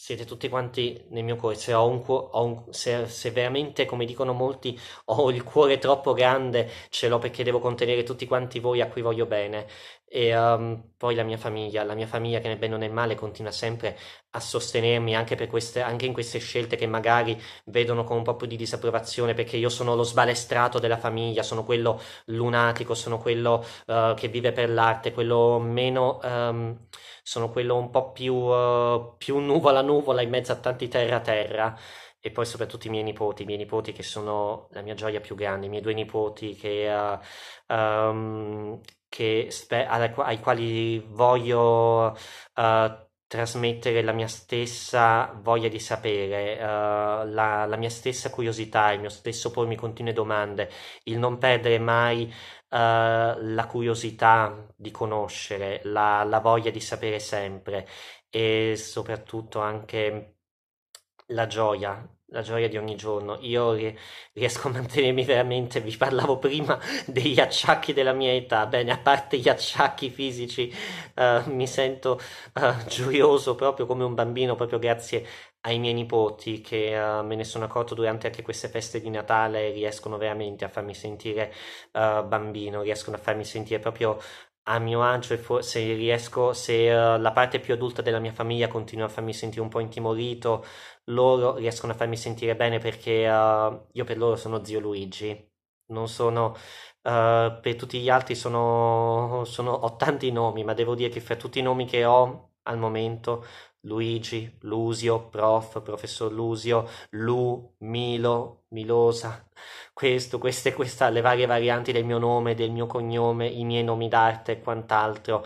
Siete tutti quanti nel mio cuore, se veramente, come dicono molti, ho il cuore troppo grande, ce l'ho perché devo contenere tutti quanti voi a cui voglio bene. E poi la mia famiglia che nel bene o nel male continua sempre a sostenermi anche in queste scelte che magari vedono con un po' più di disapprovazione, perché io sono lo sbalestrato della famiglia, sono quello lunatico, sono quello che vive per l'arte, quello meno, sono quello un po' più nuvola in mezzo a tanti terra. E poi soprattutto i miei nipoti che sono la mia gioia più grande, i miei due nipoti ai quali voglio trasmettere la mia stessa voglia di sapere, la mia stessa curiosità, il mio stesso pormi continue domande, il non perdere mai la curiosità di conoscere, la voglia di sapere sempre, e soprattutto anche la gioia di ogni giorno. Io riesco a mantenermi veramente, vi parlavo prima degli acciacchi della mia età, bene, a parte gli acciacchi fisici, mi sento gioioso proprio come un bambino, proprio grazie ai miei nipoti che me ne sono accorto durante anche queste feste di Natale, riescono veramente a farmi sentire bambino, riescono a farmi sentire proprio a mio agio, e forse la parte più adulta della mia famiglia continua a farmi sentire un po' intimorito, loro riescono a farmi sentire bene perché io per loro sono zio Luigi, non sono, per tutti gli altri ho tanti nomi, ma devo dire che fra tutti i nomi che ho al momento, Luigi, Lusio, professor Lusio, Lu, Milo, Milosa, questa, le varie varianti del mio nome, del mio cognome, i miei nomi d'arte e quant'altro.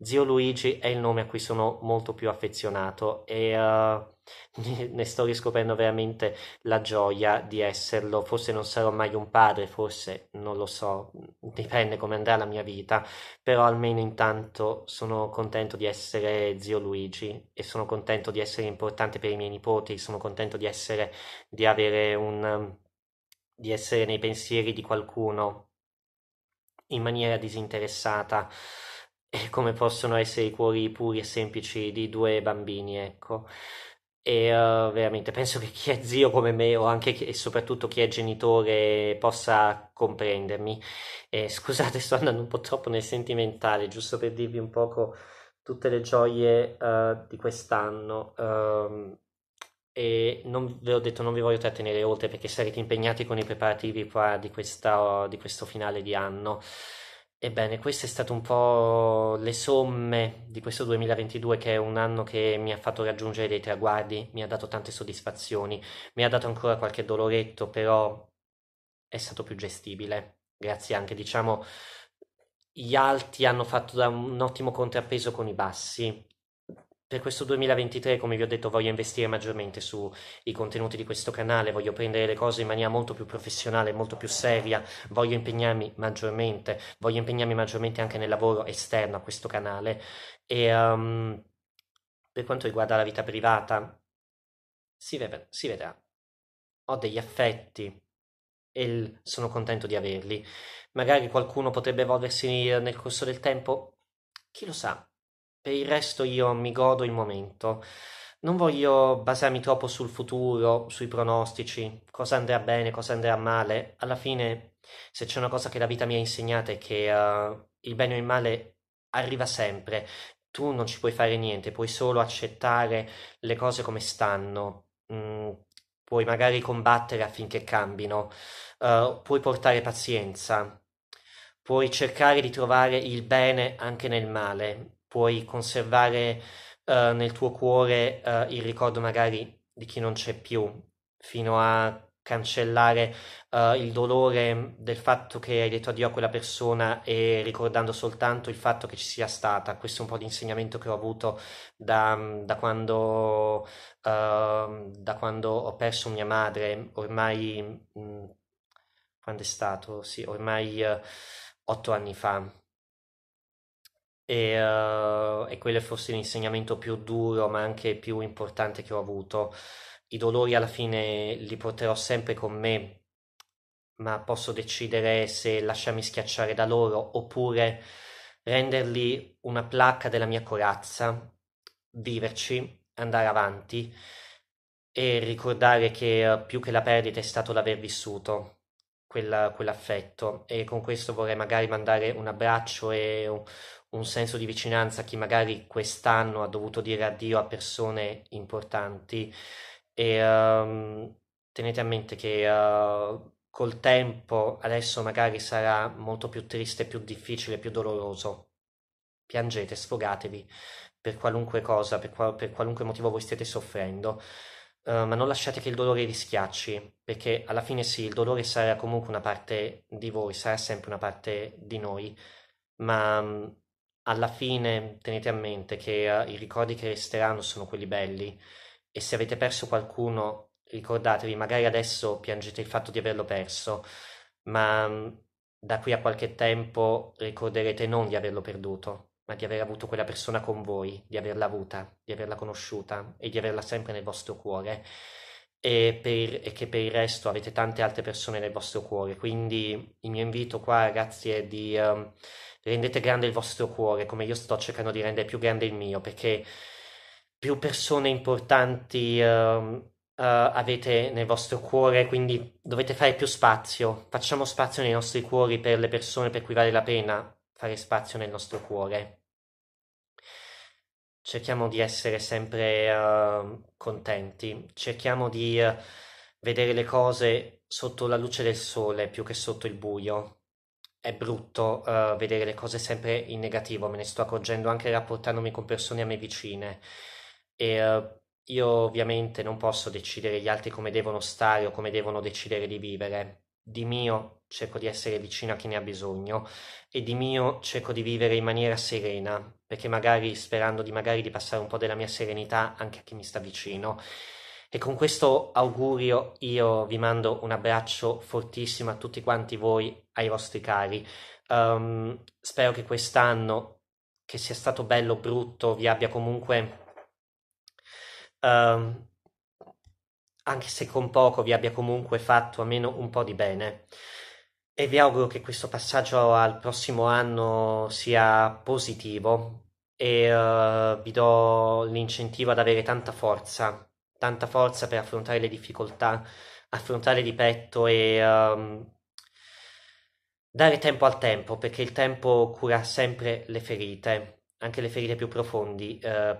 Zio Luigi è il nome a cui sono molto più affezionato e ne sto riscoprendo veramente la gioia di esserlo. Forse non sarò mai un padre, forse non lo so, dipende come andrà la mia vita, però almeno intanto sono contento di essere zio Luigi e sono contento di essere importante per i miei nipoti, sono contento di essere nei pensieri di qualcuno in maniera disinteressata, e come possono essere i cuori puri e semplici di due bambini, ecco. E veramente penso che chi è zio come me, o anche e soprattutto chi è genitore, possa comprendermi. Scusate, sto andando un po' troppo nel sentimentale, giusto per dirvi un poco tutte le gioie di quest'anno. E non ve l'ho detto, non vi voglio trattenere oltre perché sarete impegnati con i preparativi qua di questo finale di anno. Ebbene, queste sono state un po' le somme di questo 2022, che è un anno che mi ha fatto raggiungere dei traguardi, mi ha dato tante soddisfazioni, mi ha dato ancora qualche doloretto, però è stato più gestibile. Grazie anche, diciamo, gli alti hanno fatto da un ottimo contrappeso con i bassi. Per questo 2023, come vi ho detto, voglio investire maggiormente sui contenuti di questo canale, voglio prendere le cose in maniera molto più professionale, molto più seria, voglio impegnarmi maggiormente anche nel lavoro esterno a questo canale. E per quanto riguarda la vita privata, si vedrà. Ho degli affetti e sono contento di averli. Magari qualcuno potrebbe evolversi nel corso del tempo, chi lo sa. Per il resto io mi godo il momento, non voglio basarmi troppo sul futuro, sui pronostici, cosa andrà bene, cosa andrà male. Alla fine, se c'è una cosa che la vita mi ha insegnato è che il bene o il male arriva sempre, tu non ci puoi fare niente, puoi solo accettare le cose come stanno, puoi magari combattere affinché cambino, puoi portare pazienza, puoi cercare di trovare il bene anche nel male. Puoi conservare nel tuo cuore il ricordo magari di chi non c'è più, fino a cancellare il dolore del fatto che hai detto addio a quella persona, e ricordando soltanto il fatto che ci sia stata. Questo è un po' l'insegnamento che ho avuto da quando ho perso mia madre, ormai quando è stato? Sì, ormai 8 anni fa. E quello è forse l'insegnamento più duro, ma anche più importante che ho avuto. I dolori alla fine li porterò sempre con me, ma posso decidere se lasciarmi schiacciare da loro oppure renderli una placca della mia corazza, viverci, andare avanti e ricordare che più che la perdita è stato l'aver vissuto quell'affetto. E con questo vorrei magari mandare un abbraccio e un senso di vicinanza a chi magari quest'anno ha dovuto dire addio a persone importanti, e tenete a mente che col tempo adesso magari sarà molto più triste, più difficile, più doloroso. Piangete, sfogatevi per qualunque cosa, per qualunque motivo voi stiate soffrendo, ma non lasciate che il dolore vi schiacci, perché alla fine sì, il dolore sarà comunque una parte di voi, sarà sempre una parte di noi, ma alla fine tenete a mente che i ricordi che resteranno sono quelli belli, e se avete perso qualcuno ricordatevi, magari adesso piangete il fatto di averlo perso, ma da qui a qualche tempo ricorderete non di averlo perduto, ma di aver avuto quella persona con voi, di averla avuta, di averla conosciuta e di averla sempre nel vostro cuore, e che per il resto avete tante altre persone nel vostro cuore. Quindi il mio invito qua, ragazzi, è di rendete grande il vostro cuore, come io sto cercando di rendere più grande il mio, perché più persone importanti avete nel vostro cuore, quindi dovete fare più spazio. Facciamo spazio nei nostri cuori per le persone per cui vale la pena fare spazio nel nostro cuore. Cerchiamo di essere sempre contenti, cerchiamo di vedere le cose sotto la luce del sole più che sotto il buio. È brutto vedere le cose sempre in negativo, me ne sto accorgendo anche rapportandomi con persone a me vicine. E io ovviamente non posso decidere gli altri come devono stare o come devono decidere di vivere. Di mio cerco di essere vicino a chi ne ha bisogno, e di mio cerco di vivere in maniera serena, perché magari sperando di passare un po' della mia serenità anche a chi mi sta vicino. E con questo augurio io vi mando un abbraccio fortissimo a tutti quanti voi, ai vostri cari. Spero che quest'anno, che sia stato bello o brutto, vi abbia comunque... anche se con poco, vi abbia comunque fatto almeno un po' di bene, e vi auguro che questo passaggio al prossimo anno sia positivo, e vi do l'incentivo ad avere tanta forza per affrontare le difficoltà, affrontare di petto, e dare tempo al tempo, perché il tempo cura sempre le ferite, anche le ferite più profonde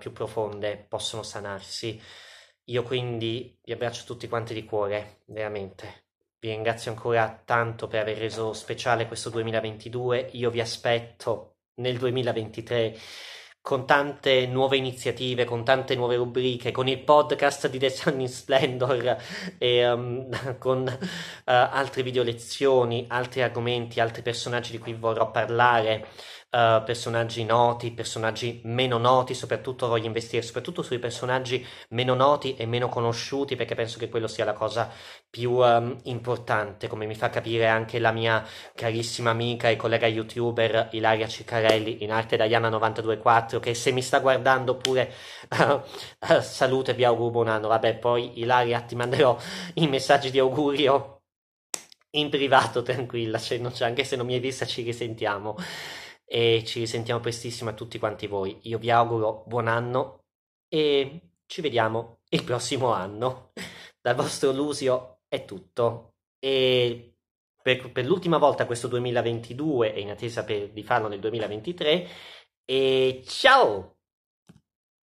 possono sanarsi. Io quindi vi abbraccio tutti quanti di cuore, veramente. Vi ringrazio ancora tanto per aver reso speciale questo 2022. Io vi aspetto nel 2023 con tante nuove iniziative, con tante nuove rubriche, con il podcast di The Sunne in Splendour, e con altre video lezioni, altri argomenti, altri personaggi di cui vorrò parlare. Personaggi noti, personaggi meno noti, soprattutto voglio investire soprattutto sui personaggi meno noti e meno conosciuti, perché penso che quello sia la cosa più importante, come mi fa capire anche la mia carissima amica e collega youtuber Ilaria Ciccarelli, in arte Diana 924, che se mi sta guardando pure saluto e vi auguro buon anno. Vabbè, poi Ilaria ti manderò i messaggi di augurio in privato, tranquilla, se non c'è, anche se non mi hai vista ci risentiamo. E ci risentiamo prestissimo a tutti quanti voi. Io vi auguro buon anno e ci vediamo il prossimo anno. Dal vostro Lusio è tutto, e per l'ultima volta questo 2022, e in attesa di farlo nel 2023, e ciao!